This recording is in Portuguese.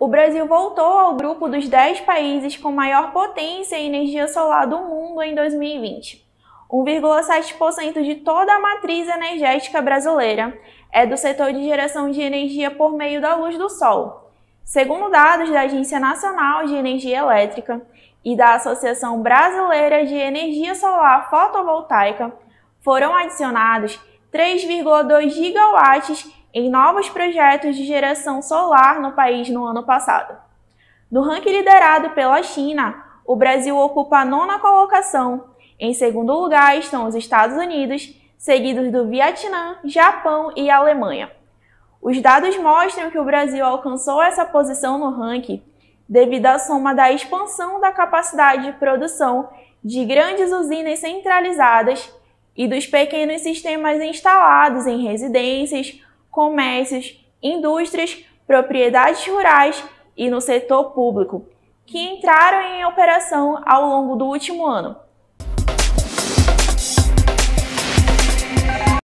O Brasil voltou ao grupo dos 10 países com maior potência em energia solar do mundo em 2020. 1,7% de toda a matriz energética brasileira é do setor de geração de energia por meio da luz do sol, segundo dados da Agência Nacional de Energia Elétrica e da Associação Brasileira de Energia Solar Fotovoltaica. Foram adicionados 3,2 gigawatts em novos projetos de geração solar no país no ano passado. No ranking liderado pela China, o Brasil ocupa a 9ª colocação. Em segundo lugar estão os Estados Unidos, seguidos do Vietnã, Japão e Alemanha. Os dados mostram que o Brasil alcançou essa posição no ranking devido à soma da expansão da capacidade de produção de grandes usinas centralizadas e dos pequenos sistemas instalados em residências, comércios, indústrias, propriedades rurais e no setor público, que entraram em operação ao longo do último ano.